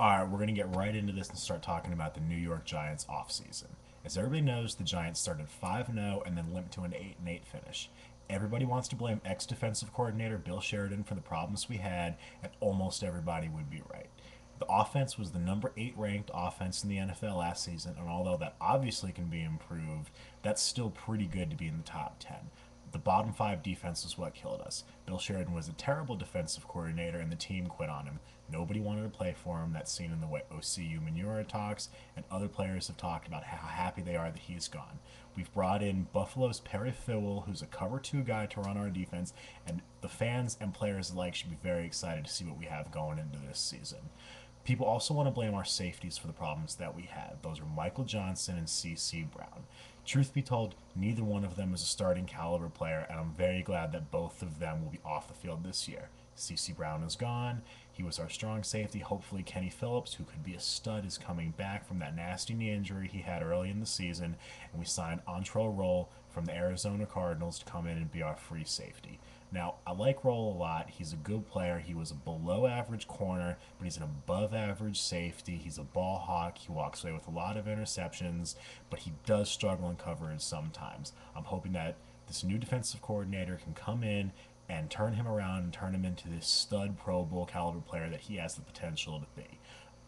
All right, we're going to get right into this and start talking about the New York Giants offseason. As everybody knows, the Giants started 5-0 and then limped to an 8-8 finish. Everybody wants to blame ex-defensive coordinator Bill Sheridan for the problems we had, and almost everybody would be right. The offense was the number 8 ranked offense in the NFL last season, and although that obviously can be improved, that's still pretty good to be in the top 10. The bottom 5 defense is what killed us. Bill Sheridan was a terrible defensive coordinator, and the team quit on him. Nobody wanted to play for him. That's seen in the way Osi Umenyiora talks, and other players have talked about how happy they are that he's gone. We've brought in Buffalo's Perry Fewell, who's a cover 2 guy to run our defense, and the fans and players alike should be very excited to see what we have going into this season. People also want to blame our safeties for the problems that we had. Those are Michael Johnson and C.C. Brown. Truth be told, neither one of them is a starting caliber player, and I'm very glad that both of them will be off the field this year. C.C. Brown is gone. He was our strong safety. Hopefully Kenny Phillips, who could be a stud, is coming back from that nasty knee injury he had early in the season, and we signed Antrel Rolle from the Arizona Cardinals to come in and be our free safety. Now, I like Rolle a lot. He's a good player. He was a below-average corner, but he's an above-average safety. He's a ball hawk. He walks away with a lot of interceptions, but he does struggle in coverage sometimes. I'm hoping that this new defensive coordinator can come in and turn him around and turn him into this stud Pro Bowl caliber player that he has the potential to be.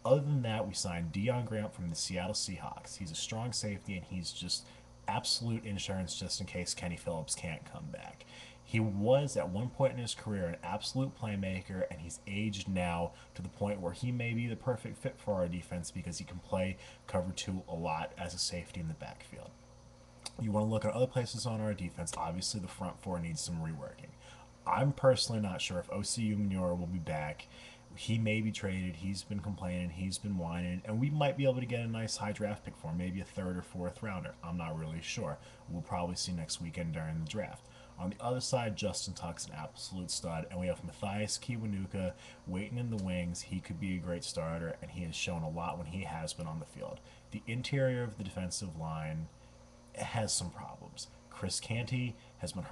Other than that, we signed Deion Grant from the Seattle Seahawks. He's a strong safety, and he's just absolute insurance just in case Kenny Phillips can't come back. He was, at one point in his career, an absolute playmaker, and he's aged now to the point where he may be the perfect fit for our defense because he can play cover 2 a lot as a safety in the backfield. You want to look at other places on our defense. Obviously, the front 4 needs some reworking. I'm personally not sure if Osi Umenyiora will be back. He may be traded. He's been complaining. He's been whining. And we might be able to get a nice high draft pick for him, maybe a 3rd or 4th rounder. I'm not really sure. We'll probably see next weekend during the draft. On the other side, Justin Tuck's an absolute stud, and we have Matthias Kiwanuka waiting in the wings. He could be a great starter, and he has shown a lot when he has been on the field. The interior of the defensive line has some problems. Chris Canty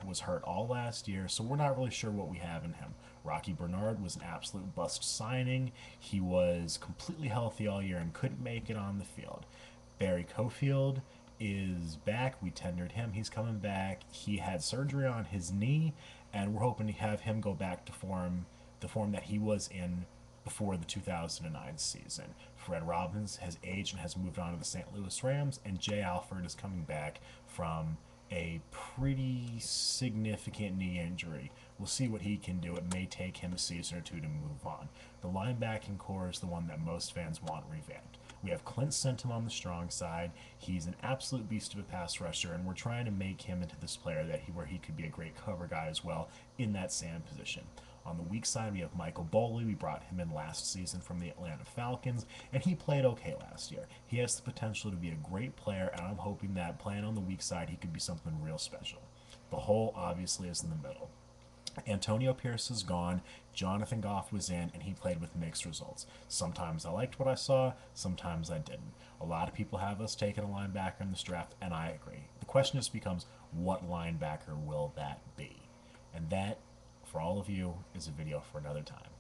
was hurt all last year, so we're not really sure what we have in him. Rocky Bernard was an absolute bust signing. He was completely healthy all year and couldn't make it on the field. Barry Cofield is back. We tendered him. He's coming back. He had surgery on his knee, and we're hoping to have him go back to form, the form that he was in before the 2009 season. Fred Robbins has aged and has moved on to the St. Louis Rams, and Jay Alford is coming back from a pretty significant knee injury. We'll see what he can do. It may take him a season or 2 to move on. The linebacking core is the one that most fans want revamped. We have Clint Sintim on the strong side. He's an absolute beast of a pass rusher, and we're trying to make him into this player that where he could be a great cover guy as well in that same position. On the weak side, we have Michael Boley. We brought him in last season from the Atlanta Falcons, and he played okay last year. He has the potential to be a great player, and I'm hoping that playing on the weak side, he could be something real special. The hole, obviously, is in the middle. Antonio Pierce is gone. Jonathan Goff was in, and he played with mixed results. Sometimes I liked what I saw, sometimes I didn't. A lot of people have us taking a linebacker in this draft, and I agree. The question just becomes, what linebacker will that be? And that, for all of you, is a video for another time.